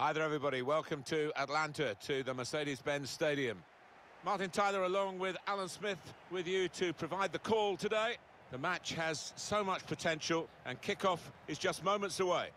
Hi there, everybody. Welcome to Atlanta, to the Mercedes-Benz Stadium. Martin Tyler, along with Alan Smith, with you to provide the call today. The match has so much potential, and kickoff is just moments away.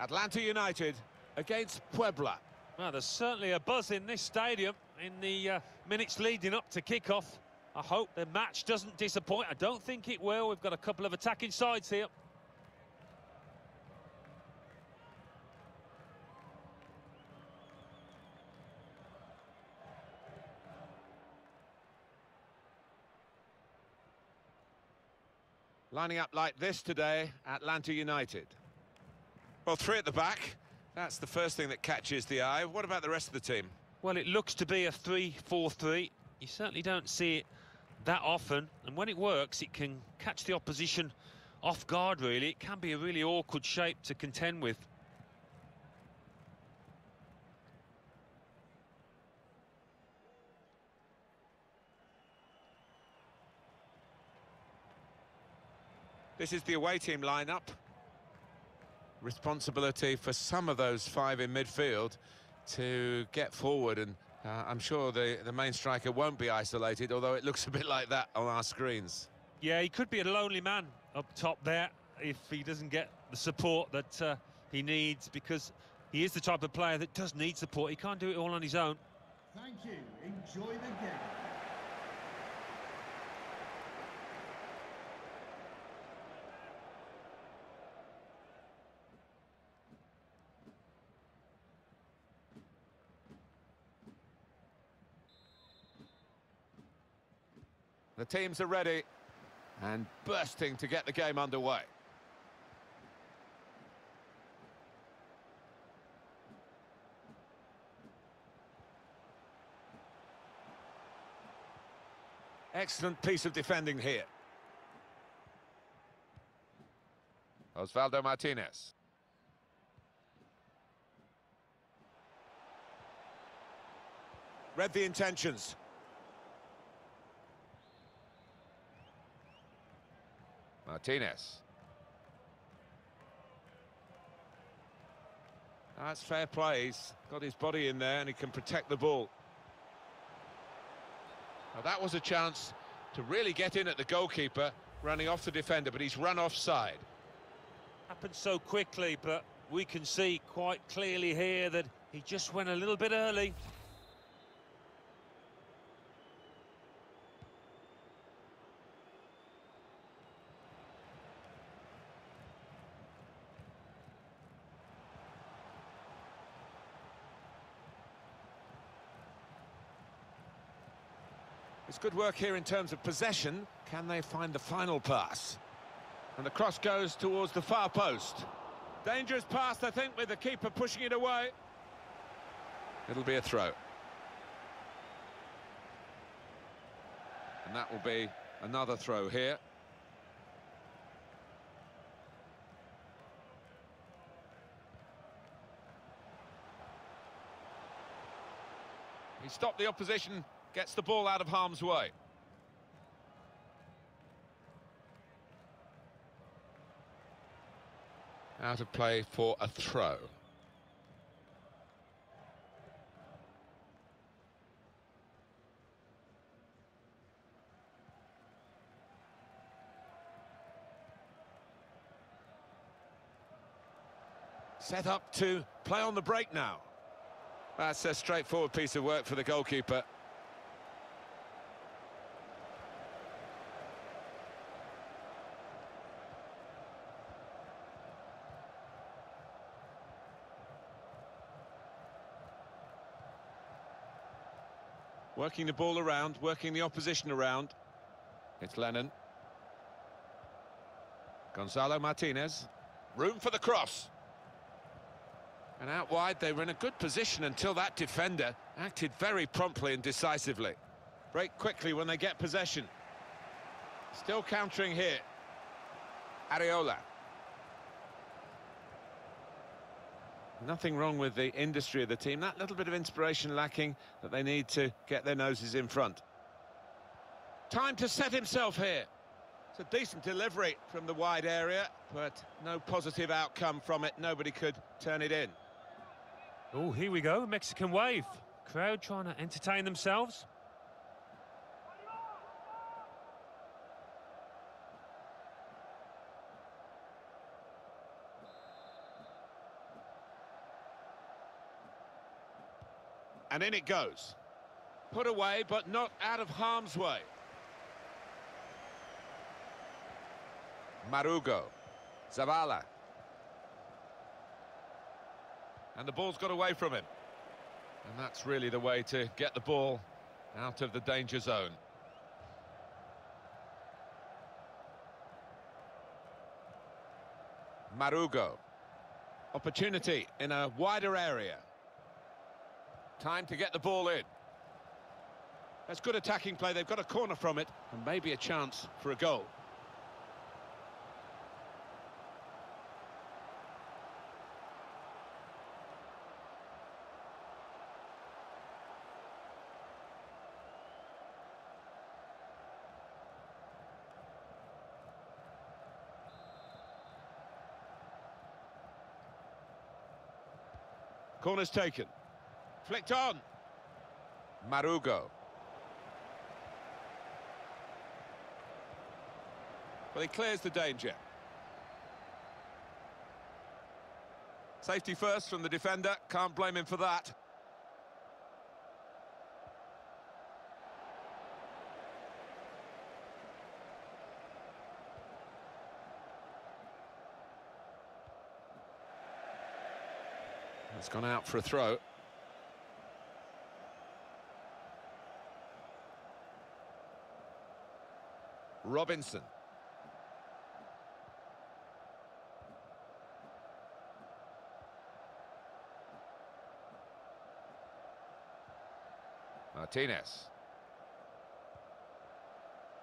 Atlanta United against Puebla. Well, there's certainly a buzz in this stadium in the minutes leading up to kickoff. I hope the match doesn't disappoint. I don't think it will. We've got a couple of attacking sides here. Lining up like this today, Atlanta United. Well, three at the back. That's the first thing that catches the eye. What about the rest of the team? Well, it looks to be a 3-4-3. You certainly don't see it that often. And when it works, it can catch the opposition off guard, really. It can be a really awkward shape to contend with. This is the away team lineup. Responsibility for some of those five in midfield to get forward, and I'm sure the main striker won't be isolated, although it looks a bit like that on our screens. Yeah, he could be a lonely man up top there if he doesn't get the support that he needs, because he is the type of player that does need support. He can't do it all on his own. Thank you. Enjoy the game. The teams are ready and bursting to get the game underway. Excellent piece of defending here. Osvaldo Martinez. Read the intentions. Martinez. That's fair play. He's got his body in there and he can protect the ball. Now that was a chance to really get in at the goalkeeper, running off the defender, but he's run offside. Happened so quickly, but we can see quite clearly here that he just went a little bit early. It's good work here in terms of possession. Can they find the final pass? And the cross goes towards the far post. Dangerous pass, I think, with the keeper pushing it away. It'll be a throw. And that will be another throw here. He stopped the opposition. Gets the ball out of harm's way. Out of play for a throw. Set up to play on the break now. That's a straightforward piece of work for the goalkeeper. Working the ball around, working the opposition around. It's Lennon. Gonzalo Martinez. Room for the cross. And out wide, they were in a good position until that defender acted very promptly and decisively. Break quickly when they get possession. Still countering here. Ariola. Nothing wrong with the industry of the team. That little bit of inspiration lacking, that they need to get their noses in front. Time to set himself here. It's a decent delivery from the wide area, but no positive outcome from it. Nobody could turn it in. Oh, here we go, Mexican wave. Crowd trying to entertain themselves. And in it goes. Put away, but not out of harm's way. Marrugo. Zavala. And the ball's got away from him. And that's really the way to get the ball out of the danger zone. Marrugo. Opportunity in a wider area. Time to get the ball in. That's good attacking play. They've got a corner from it and maybe a chance for a goal. Corner's taken. Flicked on. Marrugo. Well, he clears the danger. Safety first from the defender. Can't blame him for that. It's gone out for a throw. Robinson. Martinez.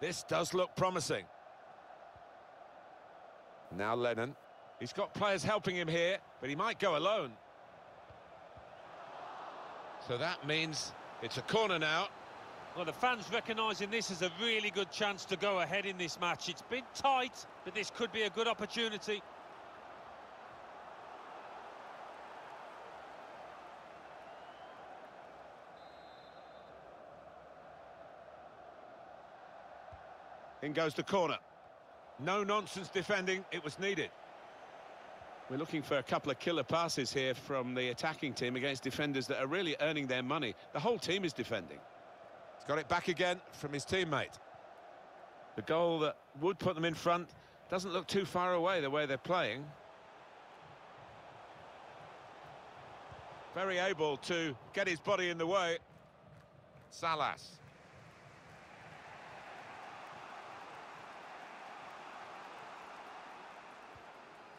This does look promising. Now Lennon. He's got players helping him here, but he might go alone. So that means it's a corner now. Well, the fans recognising this as a really good chance to go ahead in this match. It's been tight, but this could be a good opportunity. In goes the corner. No-nonsense defending, it was needed. We're looking for a couple of killer passes here from the attacking team against defenders that are really earning their money. The whole team is defending. He's got it back again from his teammate. The goal that would put them in front doesn't look too far away the way they're playing. Very able to get his body in the way. Salas.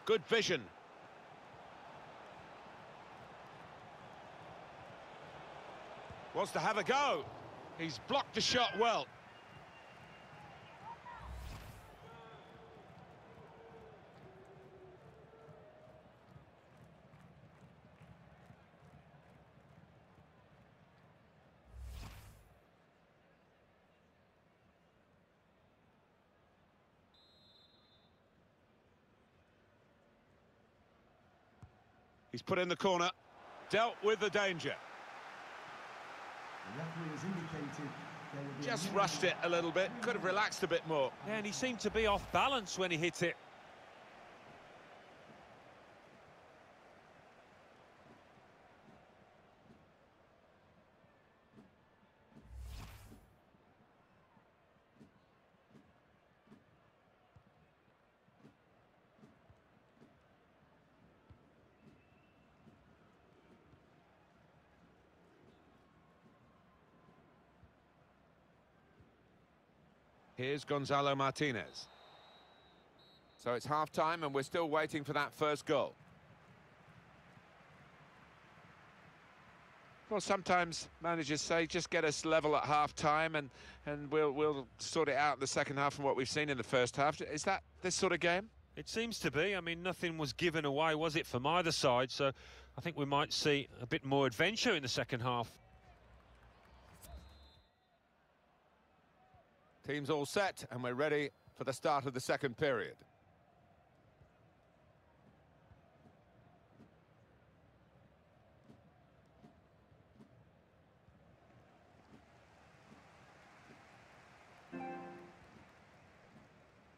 Good vision. Wants to have a go. He's blocked the shot well. He's put in the corner, dealt with the danger. Just rushed it a little bit, could have relaxed a bit more. Yeah, and he seemed to be off balance when he hit it. Here's Gonzalo Martinez. So it's half-time and we're still waiting for that first goal. Well, sometimes managers say, just get us level at half-time and we'll sort it out in the second half from what we've seen in the first half. Is that this sort of game? It seems to be. I mean, nothing was given away, was it, from either side? So I think we might see a bit more adventure in the second half. Team's all set, and we're ready for the start of the second period.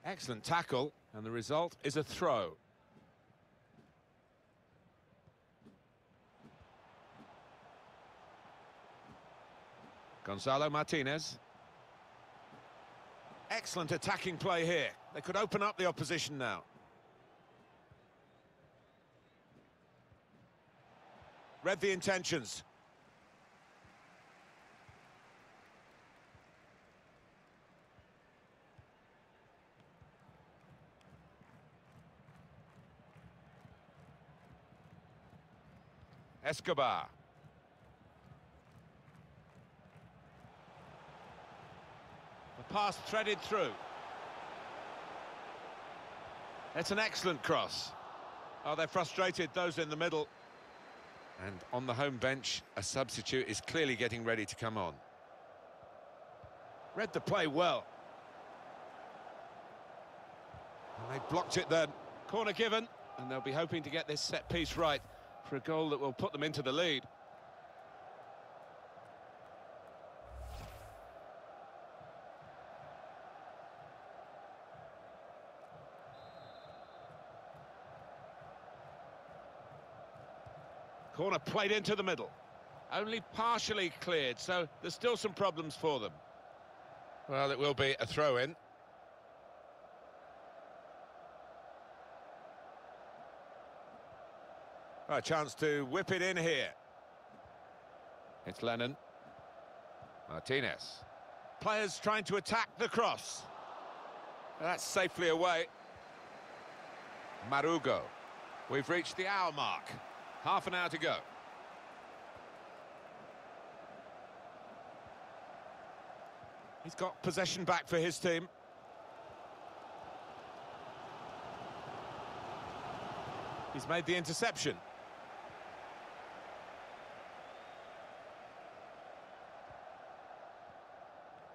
Excellent tackle, and the result is a throw. Gonzalo Martinez. Excellent attacking play here. They could open up the opposition now. Read the intentions. Escobar. The pass threaded through. It's an excellent cross. Oh, they're frustrated, those in the middle. And on the home bench, a substitute is clearly getting ready to come on. Read the play well. And they blocked it then. Corner given, and they'll be hoping to get this set piece right for a goal that will put them into the lead. Corner played into the middle. Only partially cleared, so there's still some problems for them. Well, it will be a throw-in. A chance to whip it in here. It's Lennon. Martinez. Players trying to attack the cross. That's safely away. Marrugo. We've reached the hour mark. Half an hour to go. He's got possession back for his team. He's made the interception.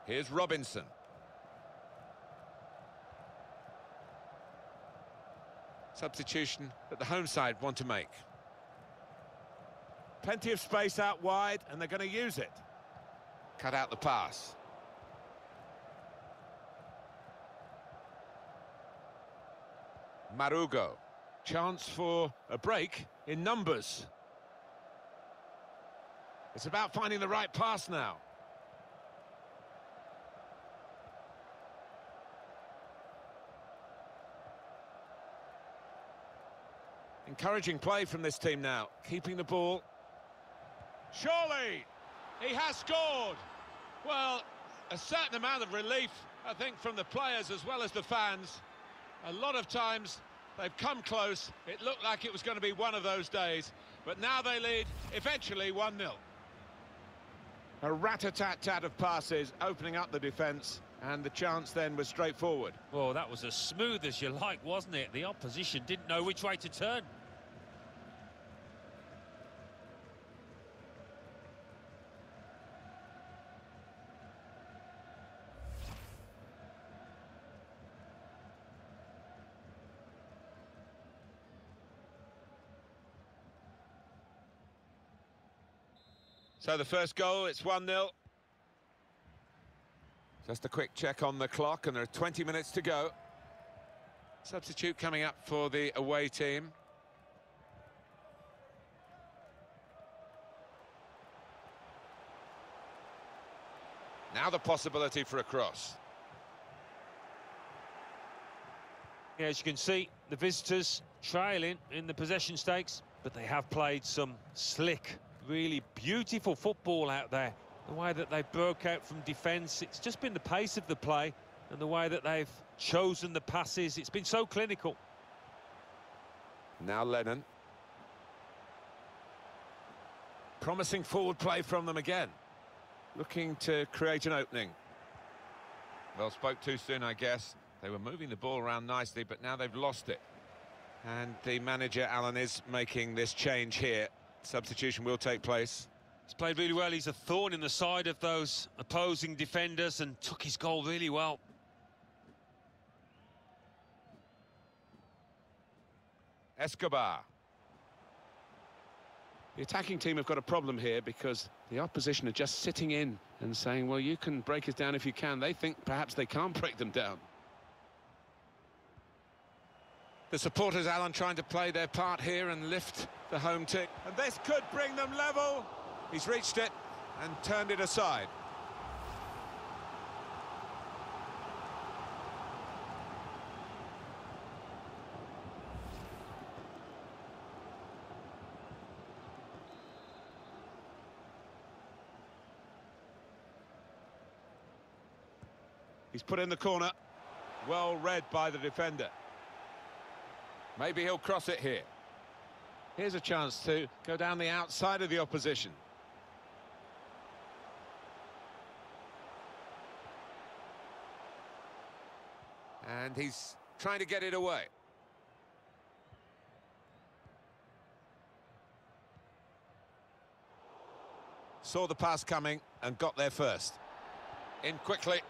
Here's Robinson. Substitution that the home side want to make. Plenty of space out wide, and they're going to use it. Cut out the pass. Marrugo. Chance for a break in numbers. It's about finding the right pass now. Encouraging play from this team now, keeping the ball. Surely he has scored. Well, a certain amount of relief, I think, from the players as well as the fans. A lot of times they've come close. It looked like it was going to be one of those days, but now they lead eventually 1-0. A rat-a-tat-tat of passes opening up the defence. And the chance then was straightforward. Well, that was as smooth as you like, wasn't it? The opposition didn't know which way to turn. So the first goal, it's 1-0. Just a quick check on the clock, and there are 20 minutes to go. Substitute coming up for the away team. Now the possibility for a cross. Yeah, as you can see, the visitors trailing in the possession stakes, but they have played some slick, really beautiful football out there. The way that they broke out from defence, it's just been the pace of the play and the way that they've chosen the passes. It's been so clinical. Now Lennon. Promising forward play from them again. Looking to create an opening. Well, spoke too soon, I guess. They were moving the ball around nicely, but now they've lost it. And the manager, Alan, is making this change here. Substitution will take place. He's played really well. He's a thorn in the side of those opposing defenders and took his goal really well. Escobar. The attacking team have got a problem here because the opposition are just sitting in and saying, well, you can break us down if you can. They think perhaps they can't break them down. The supporters, Alan, trying to play their part here and lift the home team. And this could bring them level. He's reached it and turned it aside. He's put in the corner. Well read by the defender. Maybe he'll cross it here. Here's a chance to go down the outside of the opposition. And he's trying to get it away. Saw the pass coming and got there first. In quickly.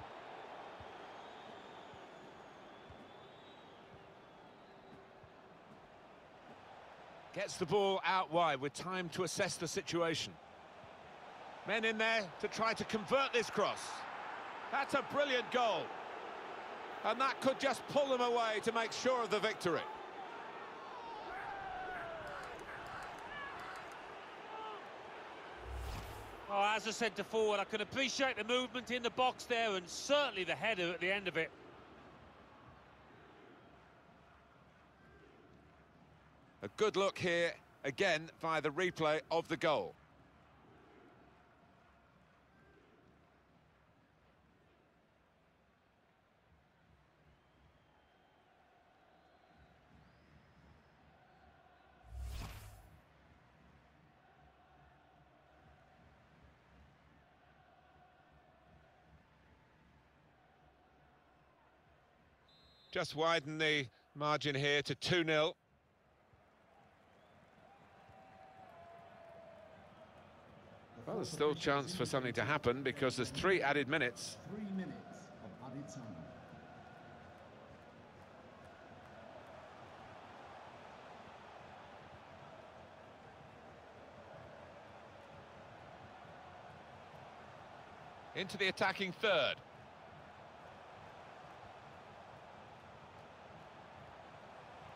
Gets the ball out wide with time to assess the situation. Men in there to try to convert this cross. That's a brilliant goal. And that could just pull them away to make sure of the victory. Oh, as I said to forward, I can appreciate the movement in the box there and certainly the header at the end of it. A good look here, again, via the replay of the goal. Just widen the margin here to 2-0. Well, there's still a chance for something to happen because there's 3 added minutes. 3 minutes of added time. Into the attacking third.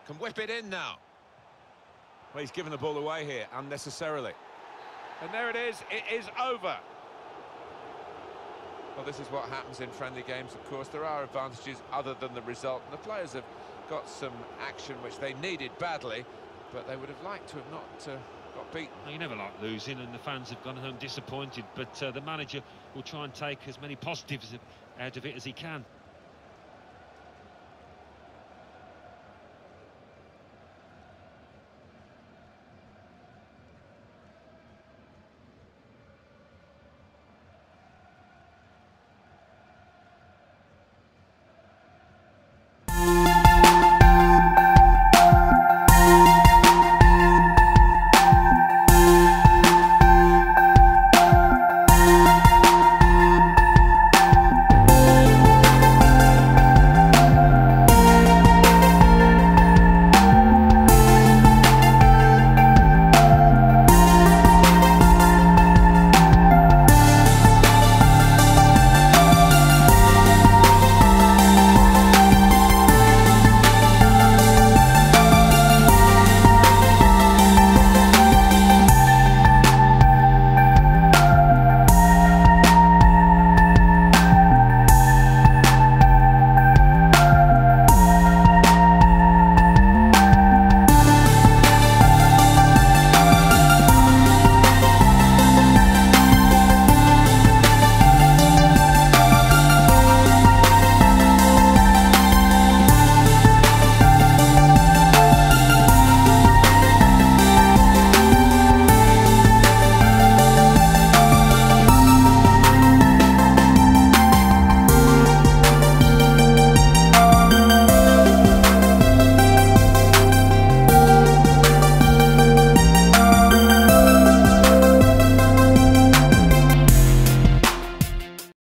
Can whip it in now. Well, he's given the ball away here unnecessarily. And there it is over. Well, this is what happens in friendly games, of course. There are advantages other than the result. And the players have got some action which they needed badly, but they would have liked to have not got beaten. Well, you never like losing, and the fans have gone home disappointed, but the manager will try and take as many positives out of it as he can.